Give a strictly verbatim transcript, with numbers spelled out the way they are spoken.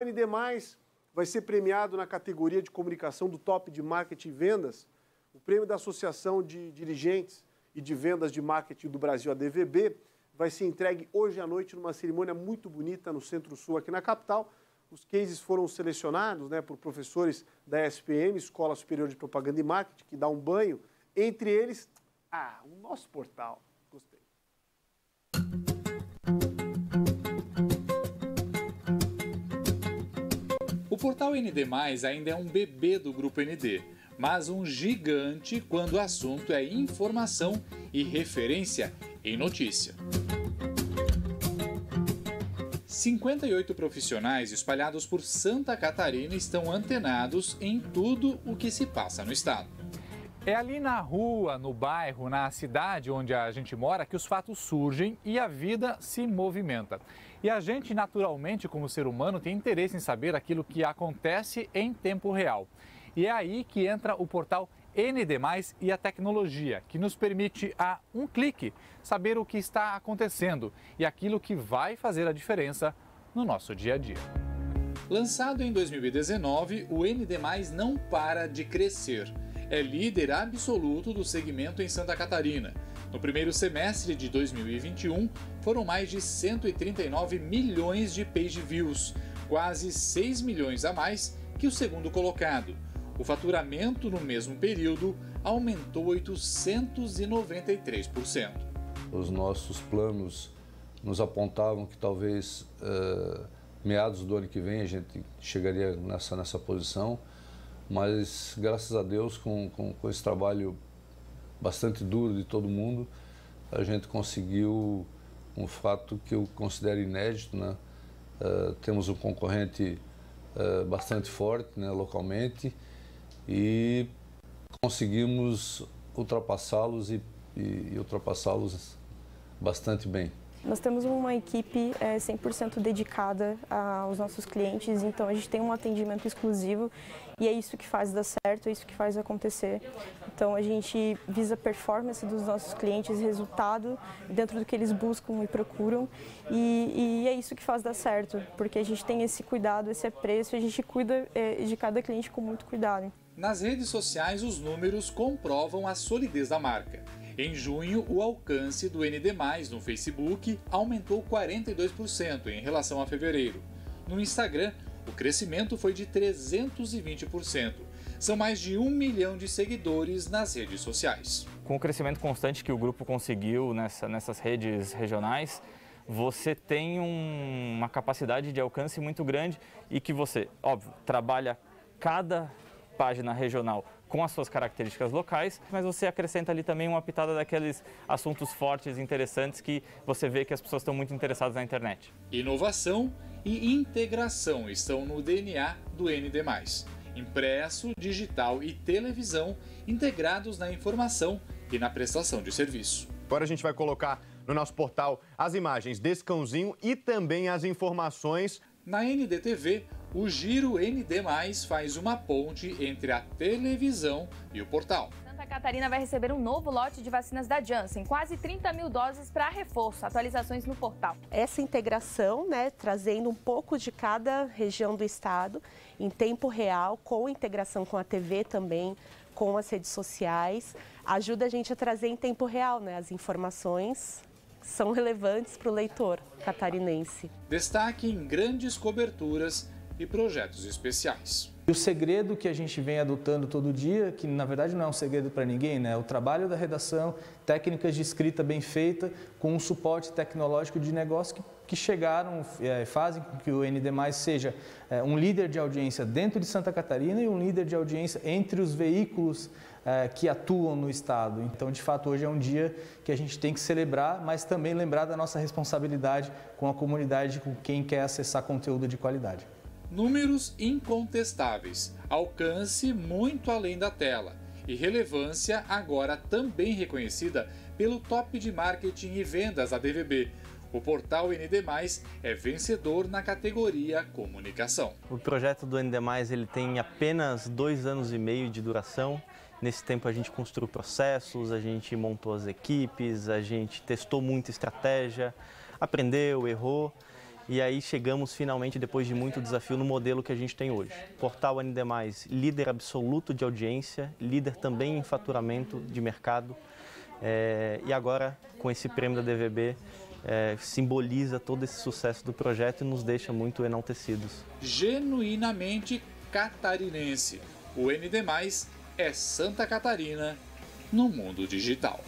O N D mais, vai ser premiado na categoria de comunicação do top de marketing e vendas, o prêmio da Associação de Dirigentes e de Vendas de Marketing do Brasil, A D V B, vai ser entregue hoje à noite numa cerimônia muito bonita no Centro-Sul, aqui na capital. Os cases foram selecionados, né, por professores da E S P M, Escola Superior de Propaganda e Marketing, que dá um banho. Entre eles, ah, o nosso portal. Gostei. O portal N D mais, ainda é um bebê do grupo N D, mas um gigante quando o assunto é informação e referência em notícia. cinquenta e oito profissionais espalhados por Santa Catarina estão antenados em tudo o que se passa no estado. É ali na rua, no bairro, na cidade onde a gente mora que os fatos surgem e a vida se movimenta. E a gente, naturalmente, como ser humano, tem interesse em saber aquilo que acontece em tempo real. E é aí que entra o portal N D mais, e a tecnologia, que nos permite, a um clique, saber o que está acontecendo e aquilo que vai fazer a diferença no nosso dia a dia. Lançado em dois mil e dezenove, o N D mais não para de crescer. É líder absoluto do segmento em Santa Catarina. No primeiro semestre de dois mil e vinte e um, foram mais de cento e trinta e nove milhões de page views, quase seis milhões a mais que o segundo colocado. O faturamento no mesmo período aumentou oitocentos e noventa e três por cento. Os nossos planos nos apontavam que talvez uh, meados do ano que vem a gente chegaria nessa, nessa posição. Mas, graças a Deus, com, com, com esse trabalho bastante duro de todo mundo, a gente conseguiu um fato que eu considero inédito, né? Uh, temos um concorrente uh, bastante forte, né, localmente, e conseguimos ultrapassá-los e, e, e ultrapassá-los bastante bem. Nós temos uma equipe é, cem por cento dedicada aos nossos clientes, então a gente tem um atendimento exclusivo e é isso que faz dar certo, é isso que faz acontecer. Então a gente visa a performance dos nossos clientes, resultado dentro do que eles buscam e procuram, e, e é isso que faz dar certo, porque a gente tem esse cuidado, esse apreço, a gente cuida é, de cada cliente com muito cuidado. Nas redes sociais, os números comprovam a solidez da marca. Em junho, o alcance do N D mais, no Facebook, aumentou quarenta e dois por cento em relação a fevereiro. No Instagram, o crescimento foi de trezentos e vinte por cento. São mais de um milhão de seguidores nas redes sociais. Com o crescimento constante que o grupo conseguiu nessa, nessas redes regionais, você tem um, uma capacidade de alcance muito grande e que você, óbvio, trabalha cada página regional com as suas características locais, mas você acrescenta ali também uma pitada daqueles assuntos fortes e interessantes que você vê que as pessoas estão muito interessadas na internet. Inovação e integração estão no D N A do N D mais. Impresso, digital e televisão integrados na informação e na prestação de serviço. Agora a gente vai colocar no nosso portal as imagens desse cãozinho e também as informações. Na N D T V, o Giro N D mais faz uma ponte entre a televisão e o portal. Santa Catarina vai receber um novo lote de vacinas da Janssen, quase trinta mil doses para reforço, atualizações no portal. Essa integração, né, trazendo um pouco de cada região do estado, em tempo real, com integração com a T V também, com as redes sociais, ajuda a gente a trazer em tempo real, né, as informações são relevantes para o leitor catarinense. Destaque em grandes coberturas e projetos especiais. O segredo que a gente vem adotando todo dia, que na verdade não é um segredo para ninguém, né? O trabalho da redação, técnicas de escrita bem feita, com um suporte tecnológico de negócio que, que chegaram, é, fazem com que o N D mais seja é, um líder de audiência dentro de Santa Catarina e um líder de audiência entre os veículos é, que atuam no estado. Então, de fato, hoje é um dia que a gente tem que celebrar, mas também lembrar da nossa responsabilidade com a comunidade, com quem quer acessar conteúdo de qualidade. Números incontestáveis, alcance muito além da tela e relevância agora também reconhecida pelo top de marketing e vendas A D V B. O portal N D mais é vencedor na categoria comunicação. O projeto do N D mais ele tem apenas dois anos e meio de duração. Nesse tempo a gente construiu processos, a gente montou as equipes, a gente testou muita estratégia, aprendeu, errou. E aí chegamos finalmente, depois de muito desafio, no modelo que a gente tem hoje. Portal N D mais, líder absoluto de audiência, líder também em faturamento de mercado. É, e agora, com esse prêmio da A D V B, é, simboliza todo esse sucesso do projeto e nos deixa muito enaltecidos. Genuinamente catarinense, o N D mais é Santa Catarina no mundo digital.